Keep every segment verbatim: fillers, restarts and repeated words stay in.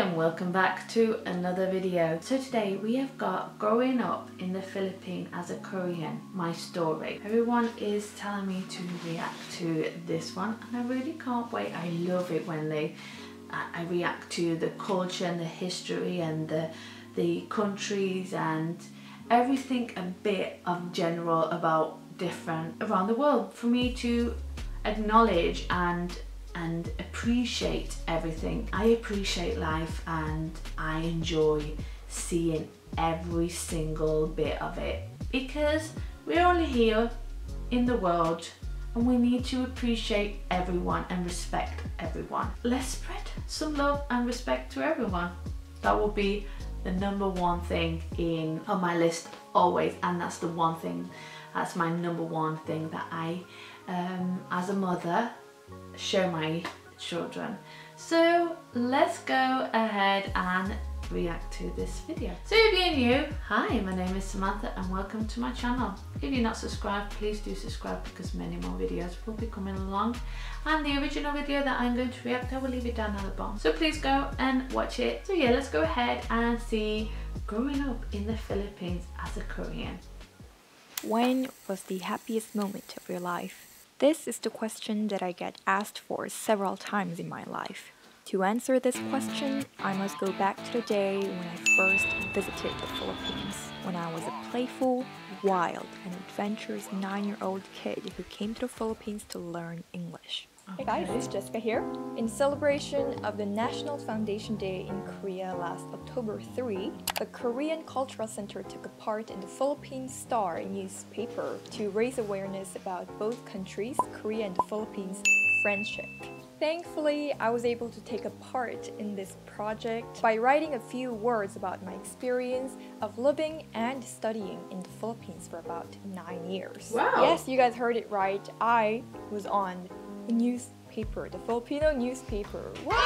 and welcome back to another video. So today we have got growing up in the Philippines as a Korean, my story. Everyone is telling me to react to this one and I really can't wait. I love it when they I react to the culture and the history and the the countries and everything a bit of general about different around the world for me to acknowledge and and appreciate everything. I appreciate life and I enjoy seeing every single bit of it because we're only here in the world and we need to appreciate everyone and respect everyone. Let's spread some love and respect to everyone. That will be the number one thing in on my list always, and that's the one thing, that's my number one thing that I um, as a mother show my children. So let's go ahead and react to this video. So if you're new, hi, my name is Samantha and welcome to my channel. If you're not subscribed, please do subscribe because many more videos will be coming along, and the original video that I'm going to react, I will leave it down at the bottom, so please go and watch it. So yeah, let's go ahead and see growing up in the Philippines as a Korean. When was the happiest moment of your life? This is the question that I get asked for several times in my life. To answer this question, I must go back to the day when I first visited the Philippines, when I was a playful, wild, and adventurous nine-year-old kid who came to the Philippines to learn English. Hey guys, it's Jessica here. In celebration of the National Foundation Day in Korea last October third, the Korean Cultural Center took a part in the Philippine Star newspaper to raise awareness about both countries, Korea and the Philippines, friendship. Thankfully, I was able to take a part in this project by writing a few words about my experience of living and studying in the Philippines for about nine years. Wow! Yes, you guys heard it right. I was on newspaper, the Filipino newspaper. Wow!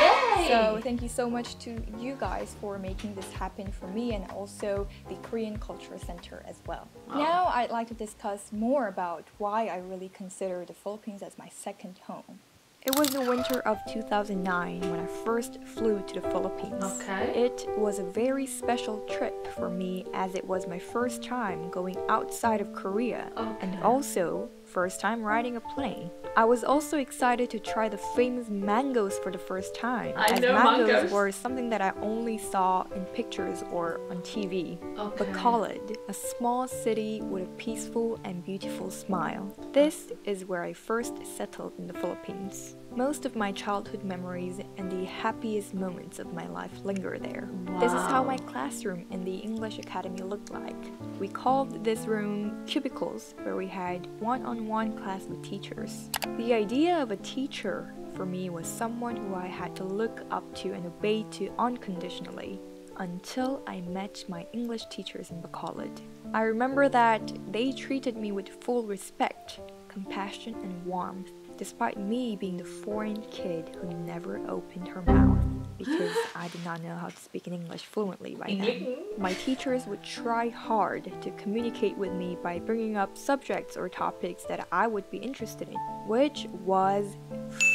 Yay! So thank you so much to you guys for making this happen for me, and also the Korean Cultural Center as well. Wow. Now I'd like to discuss more about why I really consider the Philippines as my second home. It was the winter of two thousand nine when I first flew to the Philippines. Okay. It was a very special trip for me as it was my first time going outside of Korea, okay, and also first time riding a plane. I was also excited to try the famous mangoes for the first time, I as know mangoes, mangoes were something that I only saw in pictures or on T V. Okay. Bacolod, a small city with a peaceful and beautiful smile. This is where I first settled in the Philippines. Most of my childhood memories and the happiest moments of my life linger there. Wow. This is how my classroom in the English Academy looked like. We called this room cubicles, where we had one-on-one class with teachers. The idea of a teacher for me was someone who I had to look up to and obey to unconditionally, until I met my English teachers in Bacolod. I remember that they treated me with full respect, compassion, and warmth, despite me being the foreign kid who never opened her mouth because I did not know how to speak in English fluently by then. My teachers would try hard to communicate with me by bringing up subjects or topics that I would be interested in, which was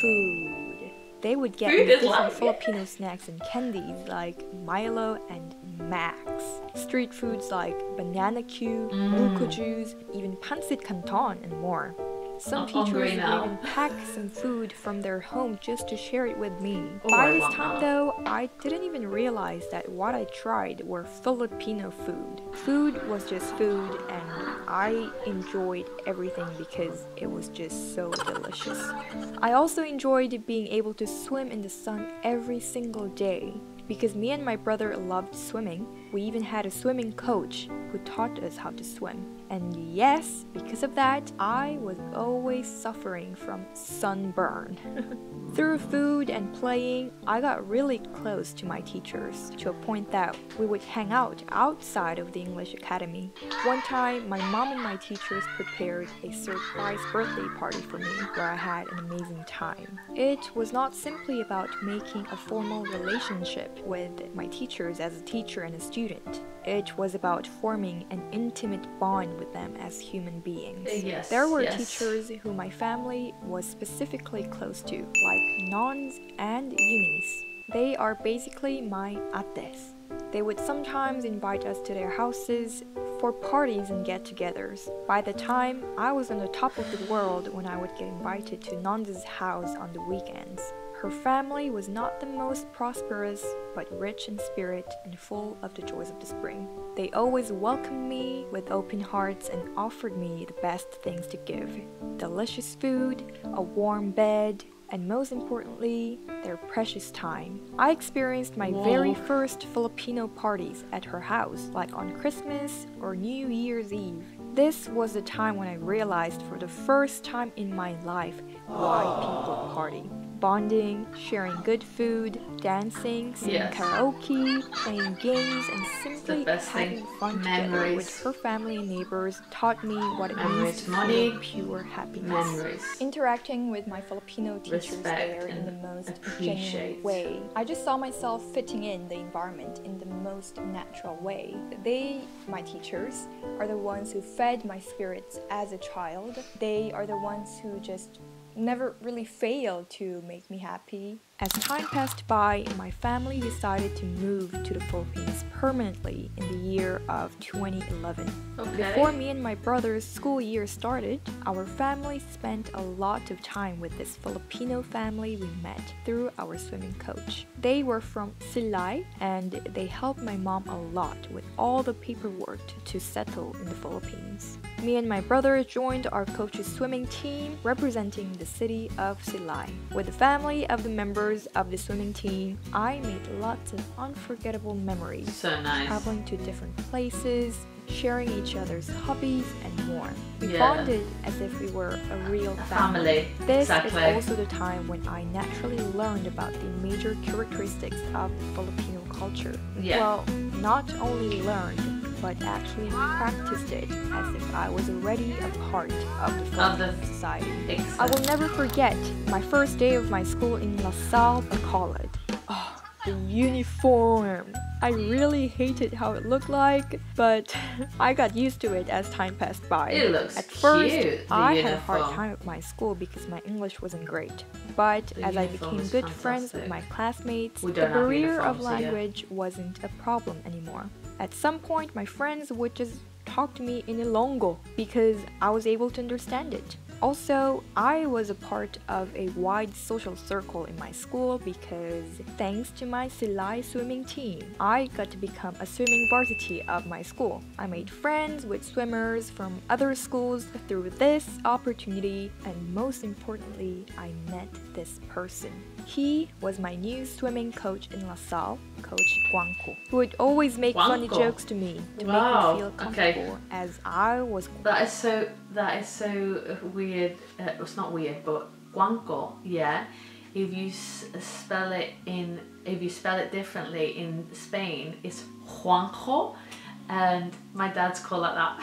food. They would get me different Filipino snacks and candies like Milo and Max, street foods like Banana Q, mm. Buko Juice, even Pancit Canton, and more. Some teachers even pack some food from their home just to share it with me. Oh, by this time though, I didn't even realize that what I tried were Filipino food. Food was just food, and I enjoyed everything because it was just so delicious. I also enjoyed being able to swim in the sun every single day. Because me and my brother loved swimming, we even had a swimming coach who taught us how to swim. And yes, because of that, I was always suffering from sunburn. Through food and playing, I got really close to my teachers, to a point that we would hang out outside of the English Academy. One time, my mom and my teachers prepared a surprise birthday party for me, where I had an amazing time. It was not simply about making a formal relationship with my teachers as a teacher and a student. It was about forming an intimate bond with them as human beings. Yes, there were yes. teachers who my family was specifically close to, like Nons and Yumis. They are basically my ates. They would sometimes invite us to their houses for parties and get-togethers. By the time, I was on the top of the world when I would get invited to Nons' house on the weekends. Her family was not the most prosperous, but rich in spirit and full of the joys of the spring. They always welcomed me with open hearts and offered me the best things to give. Delicious food, a warm bed, and most importantly, their precious time. I experienced my Whoa. very first Filipino parties at her house, like on Christmas or New Year's Eve. This was the time when I realized for the first time in my life why people party. Bonding, sharing good food, dancing, singing yes. karaoke, playing games, and simply having fun Memories. together with her family and neighbors taught me what it means to money, pure happiness. Memories. Interacting with my Filipino teachers Respect there in the most genuine way. I just saw myself fitting in the environment in the most natural way. They, my teachers, are the ones who fed my spirits as a child. They are the ones who just never really failed to make me happy. As time passed by, my family decided to move to the Philippines permanently in the year of twenty eleven. Okay. Before me and my brother's school year started, our family spent a lot of time with this Filipino family we met through our swimming coach. They were from Silay and they helped my mom a lot with all the paperwork to settle in the Philippines. Me and my brother joined our coach's swimming team representing the city of Silay. With the family of the members of the swimming team, I made lots of unforgettable memories. So nice. Traveling to different places, sharing each other's hobbies and more. We yeah. bonded as if we were a real family. family. This exactly. is also the time when I naturally learned about the major characteristics of Filipino culture. Yeah. Well, not only learned, but actually practiced it as if I was already a part of the Filipino society. Excellent. I will never forget my first day of my school in La Salle, Bacolod. Oh, the uniform! I really hated how it looked like, but I got used to it as time passed by. It looks At first, cute, I uniform. had a hard time at my school because my English wasn't great. But the as I became good fantastic. friends with my classmates, the barrier of language so yeah. wasn't a problem anymore. At some point, my friends would just talk to me in Ilonggo because I was able to understand it. Also, I was a part of a wide social circle in my school because thanks to my Silay swimming team, I got to become a swimming varsity of my school. I made friends with swimmers from other schools through this opportunity, and most importantly, I met this person. He was my new swimming coach in La Salle, Coach Guanco, who would always make Guanco. funny jokes to me to wow. make me feel comfortable okay. as I was. That is so. That is so weird. Uh, it's not weird, but Guanco, yeah. If you s spell it in, if you spell it differently in Spain, it's Juanjo, and my dad's called like that.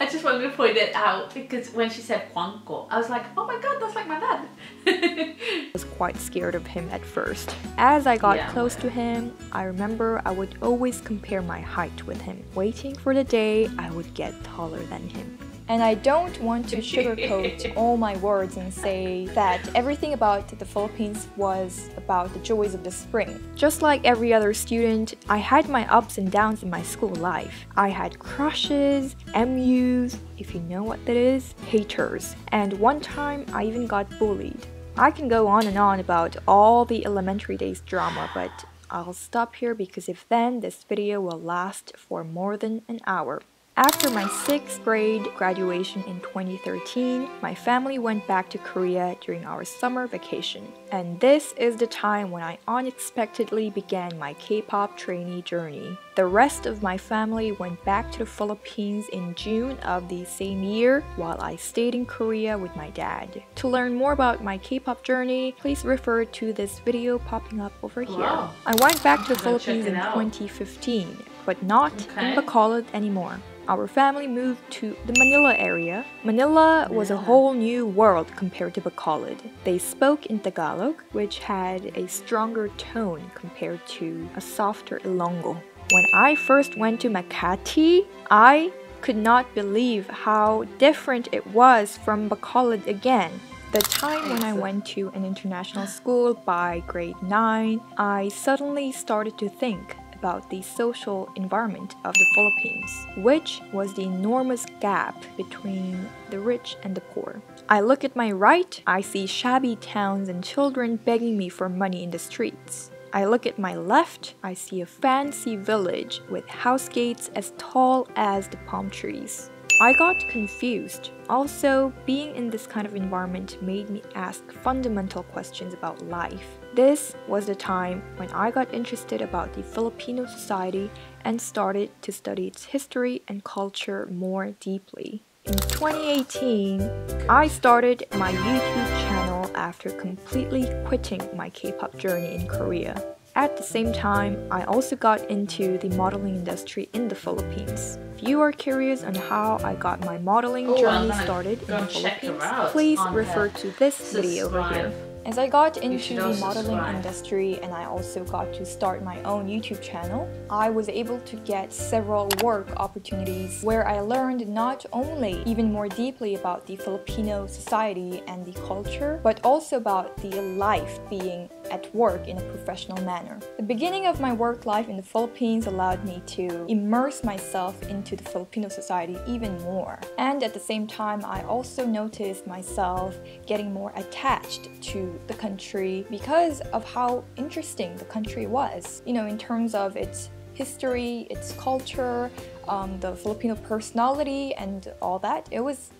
I just wanted to point it out because when she said Guanco, I was like, oh my god, that's like my dad. I was quite scared of him at first. As I got yeah, close to him, I remember I would always compare my height with him, waiting for the day I would get taller than him. And I don't want to sugarcoat all my words and say that everything about the Philippines was about the joys of the spring. Just like every other student, I had my ups and downs in my school life. I had crushes, M Us, if you know what that is, haters. And one time I even got bullied. I can go on and on about all the elementary days drama, but I'll stop here because if then, this video will last for more than an hour. After my sixth grade graduation in twenty thirteen, my family went back to Korea during our summer vacation. And this is the time when I unexpectedly began my K-pop trainee journey. The rest of my family went back to the Philippines in June of the same year, while I stayed in Korea with my dad. To learn more about my K-pop journey, please refer to this video popping up over here. Wow. I went back to the Philippines in twenty fifteen, but not okay. in Bacolod anymore. Our family moved to the Manila area. Manila was a whole new world compared to Bacolod. They spoke in Tagalog, which had a stronger tone compared to a softer Ilonggo. When I first went to Makati, I could not believe how different it was from Bacolod again. The time when I went to an international school by grade nine, I suddenly started to think about the social environment of the Philippines, which was the enormous gap between the rich and the poor. I look at my right, I see shabby towns and children begging me for money in the streets. I look at my left, I see a fancy village with house gates as tall as the palm trees. I got confused. Also, being in this kind of environment made me ask fundamental questions about life. This was the time when I got interested about the Filipino society and started to study its history and culture more deeply. In twenty eighteen, I started my YouTube channel after completely quitting my K-pop journey in Korea. At the same time, I also got into the modeling industry in the Philippines. If you are curious on how I got my modeling Ooh, journey started in the Philippines, please refer to this subscribe. video over here. As I got into the modeling subscribe. industry and I also got to start my own YouTube channel, I was able to get several work opportunities where I learned not only even more deeply about the Filipino society and the culture, but also about the life being at work in a professional manner. The beginning of my work life in the Philippines allowed me to immerse myself into the Filipino society even more. And at the same time, I also noticed myself getting more attached to the country because of how interesting the country was, you know, in terms of its history, its culture, um, the Filipino personality and all that. It was,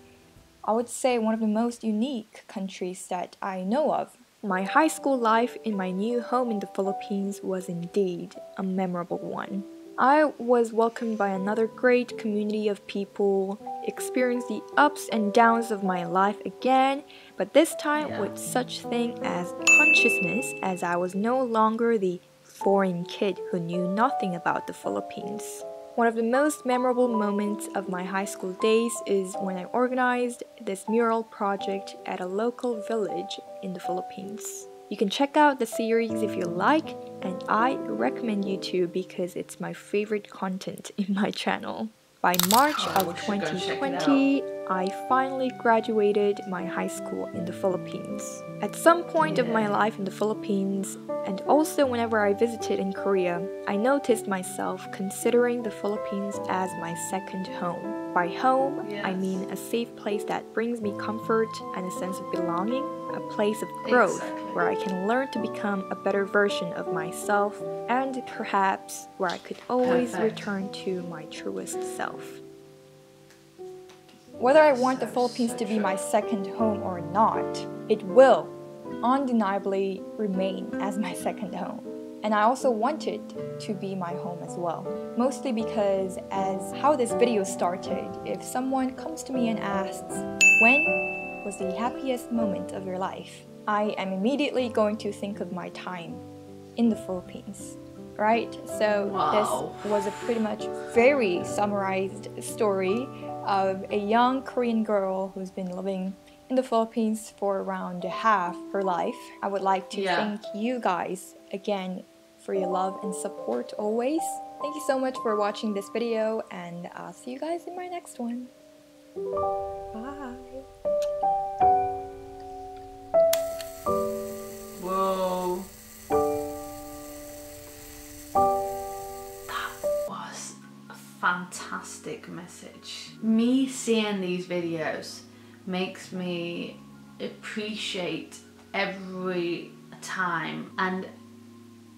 I would say, one of the most unique countries that I know of. My high school life in my new home in the Philippines was indeed a memorable one. I was welcomed by another great community of people, experienced the ups and downs of my life again, but this time yeah. with such thing as consciousness, as I was no longer the foreign kid who knew nothing about the Philippines. One of the most memorable moments of my high school days is when I organized this mural project at a local village in the Philippines. You can check out the series if you like, and I recommend you to because it's my favorite content in my channel. By March of twenty twenty, I finally graduated my high school in the Philippines. At some point yeah. of my life in the Philippines, and also whenever I visited in Korea, I noticed myself considering the Philippines as my second home. By home, yes. I mean a safe place that brings me comfort and a sense of belonging, a place of growth exactly. where I can learn to become a better version of myself, and perhaps where I could always Perfect. return to my truest self. Whether I want the Philippines to be my second home or not, it will undeniably remain as my second home. And I also want it to be my home as well. Mostly because, as how this video started, if someone comes to me and asks, "When was the happiest moment of your life?" I am immediately going to think of my time in the Philippines. Right? So wow. this was a pretty much very summarized story of a young Korean girl who's been living in the Philippines for around half her life. I would like to yeah. thank you guys again for your love and support always. Thank you so much for watching this video, and I'll see you guys in my next one. Bye! Whoa! Fantastic message. Me seeing these videos makes me appreciate every time, and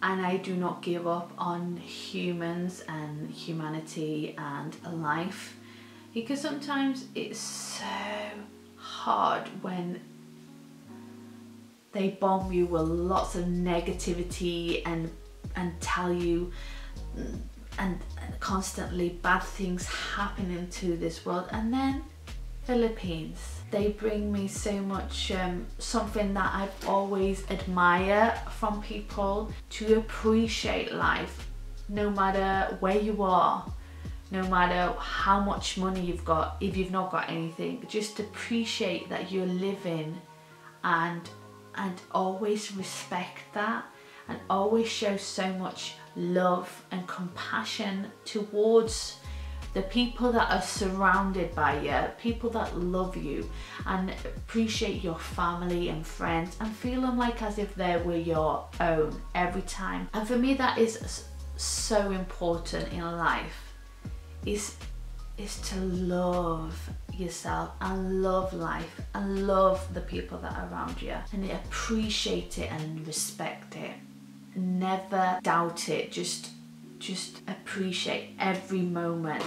and I do not give up on humans and humanity and life, because sometimes it's so hard when they bomb you with lots of negativity and and tell you and constantly bad things happening to this world. And then Philippines, they bring me so much um, something that I've always admired from people, to appreciate life no matter where you are, no matter how much money you've got, if you've not got anything, just appreciate that you're living, and and always respect that, and always show so much love and compassion towards the people that are surrounded by you, people that love you and appreciate your family and friends, and feel them like as if they were your own every time. And for me, that is so important in life, is is to love yourself and love life and love the people that are around you, and appreciate it and respect it. Never doubt it, just just appreciate every moment,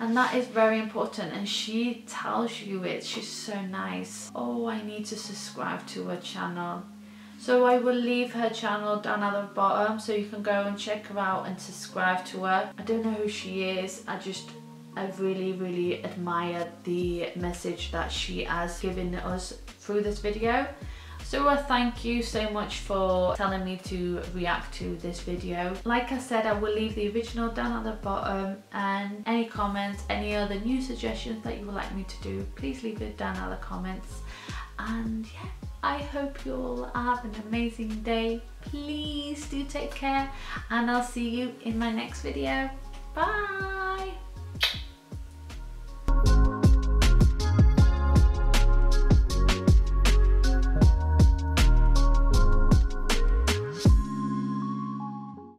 and that is very important. And she tells you it, she's so nice. Oh, I need to subscribe to her channel, so I will leave her channel down at the bottom so you can go and check her out and subscribe to her. I don't know who she is, I just I really really admire the message that she has given us through this video. So uh, thank you so much for telling me to react to this video. Like I said, I will leave the original down at the bottom, and any comments, any other new suggestions that you would like me to do, please leave it down at the comments. And yeah, I hope you all have an amazing day. Please do take care, and I'll see you in my next video. Bye!